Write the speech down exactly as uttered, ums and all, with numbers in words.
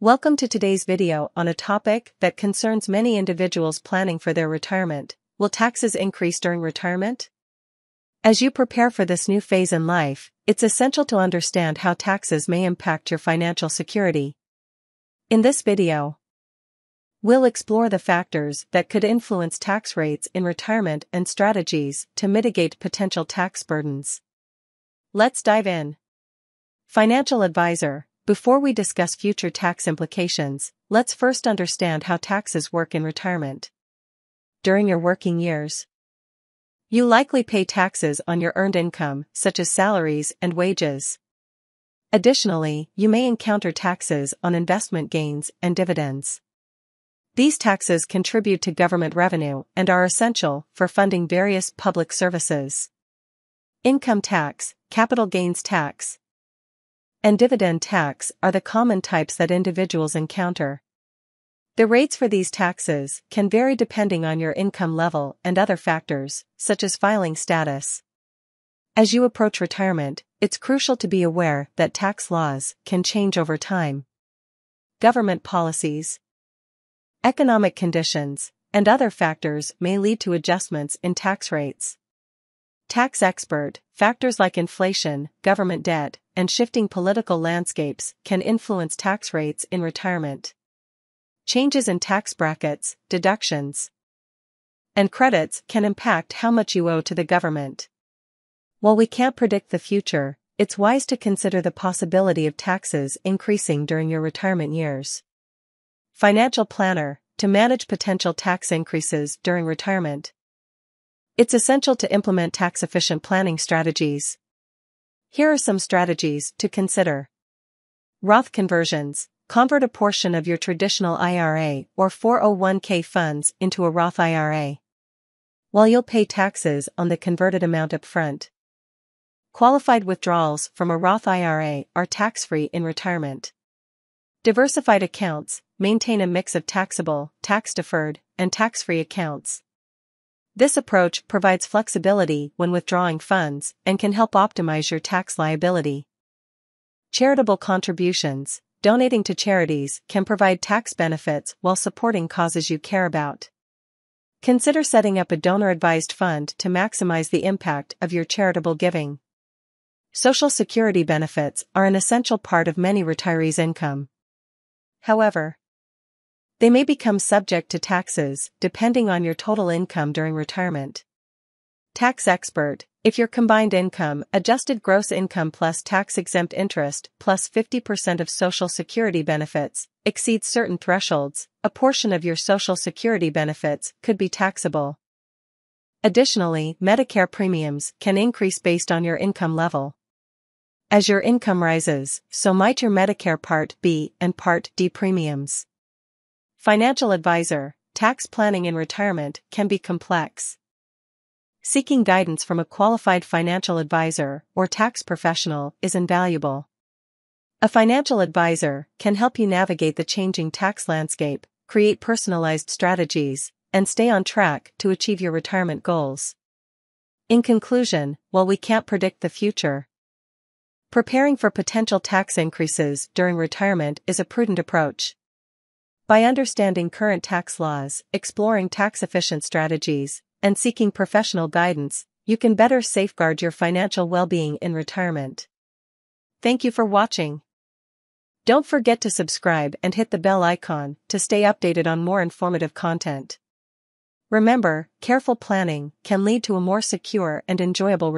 Welcome to today's video on a topic that concerns many individuals planning for their retirement. Will taxes increase during retirement? As you prepare for this new phase in life, it's essential to understand how taxes may impact your financial security. In this video, we'll explore the factors that could influence tax rates in retirement and strategies to mitigate potential tax burdens. Let's dive in. Financial advisor. Before we discuss future tax implications, let's first understand how taxes work in retirement. During your working years, you likely pay taxes on your earned income, such as salaries and wages. Additionally, you may encounter taxes on investment gains and dividends. These taxes contribute to government revenue and are essential for funding various public services. Income tax, capital gains tax, and dividend tax are the common types that individuals encounter. The rates for these taxes can vary depending on your income level and other factors, such as filing status. As you approach retirement, it's crucial to be aware that tax laws can change over time. Government policies, economic conditions, and other factors may lead to adjustments in tax rates. Tax expert, factors like inflation, government debt, and shifting political landscapes can influence tax rates in retirement. Changes in tax brackets, deductions, and credits can impact how much you owe to the government. While we can't predict the future, it's wise to consider the possibility of taxes increasing during your retirement years. Financial planner, to manage potential tax increases during retirement. It's essential to implement tax-efficient planning strategies. Here are some strategies to consider. Roth conversions. Convert a portion of your traditional I R A or four oh one k funds into a Roth I R A. While you'll pay taxes on the converted amount up front, qualified withdrawals from a Roth I R A are tax-free in retirement. Diversified accounts. Maintain a mix of taxable, tax-deferred, and tax-free accounts. This approach provides flexibility when withdrawing funds and can help optimize your tax liability. Charitable contributions. Donating to charities can provide tax benefits while supporting causes you care about. Consider setting up a donor-advised fund to maximize the impact of your charitable giving. Social Security benefits are an essential part of many retirees' income. However, they may become subject to taxes, depending on your total income during retirement. Tax expert, if your combined income, adjusted gross income plus tax-exempt interest, plus fifty percent of Social Security benefits, exceeds certain thresholds, a portion of your Social Security benefits could be taxable. Additionally, Medicare premiums can increase based on your income level. As your income rises, so might your Medicare Part B and Part D premiums. Financial advisor, tax planning in retirement can be complex. Seeking guidance from a qualified financial advisor or tax professional is invaluable. A financial advisor can help you navigate the changing tax landscape, create personalized strategies, and stay on track to achieve your retirement goals. In conclusion, while we can't predict the future, preparing for potential tax increases during retirement is a prudent approach. By understanding current tax laws, exploring tax-efficient strategies, and seeking professional guidance, you can better safeguard your financial well-being in retirement. Thank you for watching. Don't forget to subscribe and hit the bell icon to stay updated on more informative content. Remember, careful planning can lead to a more secure and enjoyable retirement.